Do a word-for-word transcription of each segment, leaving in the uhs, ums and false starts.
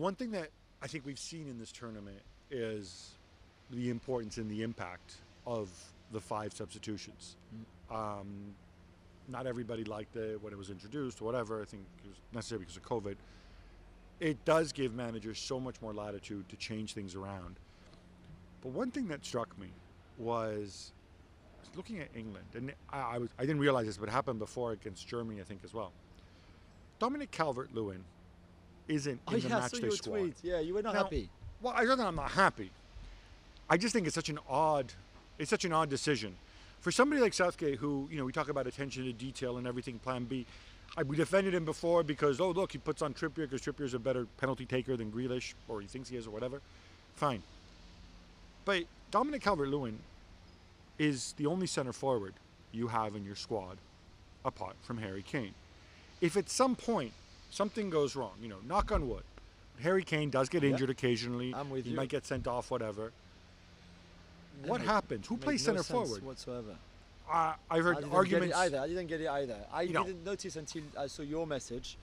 One thing that I think we've seen in this tournament is the importance and the impact of the five substitutions. Mm. Um, not everybody liked it when it was introduced or whatever. I think it was necessary because of COVID. It does give managers so much more latitude to change things around. But one thing that struck me was, I was looking at England, and I, I, was, I didn't realize this, but it happened before against Germany, I think, as well. Dominic Calvert-Lewin isn't in the matchday squad. Yeah, you were not happy. Well, I don't know I'm not happy. I just think it's such an odd, it's such an odd decision. For somebody like Southgate, who, you know, we talk about attention to detail and everything, plan B. I, we defended him before because, oh, look, he puts on Trippier because Trippier's a better penalty taker than Grealish, or he thinks he is, or whatever. Fine. But Dominic Calvert-Lewin is the only center forward you have in your squad apart from Harry Kane. If at some point something goes wrong, you know, knock on wood, Harry Kane does get injured yeah. occasionally. I'm with he you. might get sent off, whatever. What happens? Who plays no center forward? Whatsoever. Uh, I've heard I didn't arguments. Get it either. I didn't get it either. I you didn't know. notice until I saw your message.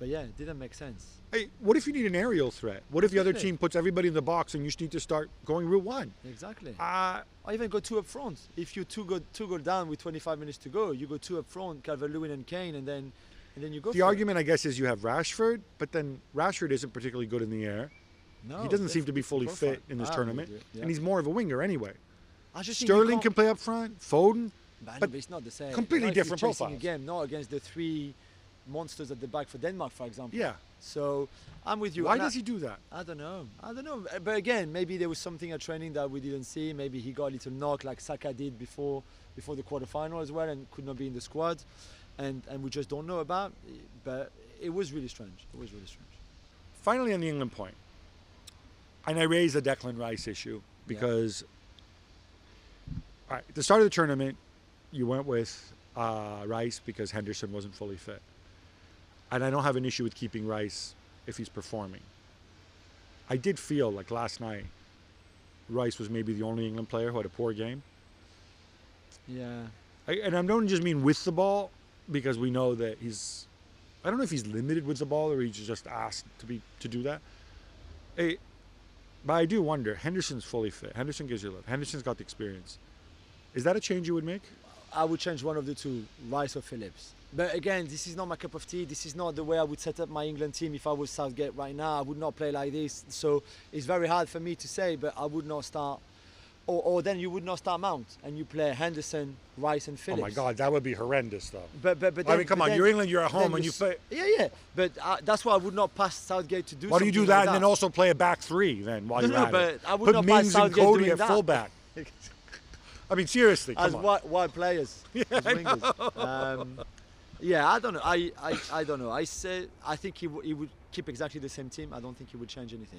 But yeah, it didn't make sense. Hey, what if you need an aerial threat? What if the other team puts everybody in the box and you just need to start going route one? Exactly. Uh, I even go two up front. If you two go two go down with twenty-five minutes to go, you go two up front, Calvert-Lewin and Kane, and then and then you go. The argument, it. I guess, is you have Rashford, but then Rashford isn't particularly good in the air. No, he doesn't seem to be fully profile. fit in this ah, tournament, yeah. and he's more of a winger anyway. I just Sterling can play up front, Foden, but, but it's not the same. Completely different profile. Again, not against the three monsters at the back for Denmark, for example. Yeah. So I'm with you. Why and does I, he do that? I don't know. I don't know. But again, maybe there was something at training that we didn't see. Maybe he got a little knock, like Saka did before before the quarterfinal as well, and could not be in the squad, and and we just don't know about. But it was really strange. It was really strange. Finally, on the England point. And I raised the Declan Rice issue because yeah. all right, at the start of the tournament, you went with uh, Rice because Henderson wasn't fully fit. And I don't have an issue with keeping Rice if he's performing. I did feel like last night, Rice was maybe the only England player who had a poor game. Yeah. I, and I don't just mean with the ball because we know that he's, I don't know if he's limited with the ball or he's just asked to be to do that. It, But I do wonder, Henderson's fully fit. Henderson gives you love. Henderson's got the experience. Is that a change you would make? I would change one of the two, Rice or Phillips. But again, this is not my cup of tea. This is not the way I would set up my England team if I was Southgate right now. I would not play like this. So it's very hard for me to say, but I would not start. Or, or then you would not start Mount, and you play Henderson, Rice, and Phillips. Oh my God, that would be horrendous, though. But but, but then, I mean, come on, then, you're England, you're at home, and you play. Yeah, yeah. But uh, that's why I would not pass Southgate to do. Why do you do that, like that, and then also play a back three then while no, you're no, at but it? I would Put not Mings pass Southgate and Cody at fullback. I mean, seriously, come as on. Wide, wide players, yeah, as wingers. Um, yeah, I don't know. I I, I don't know. I say I think he w he would keep exactly the same team. I don't think he would change anything.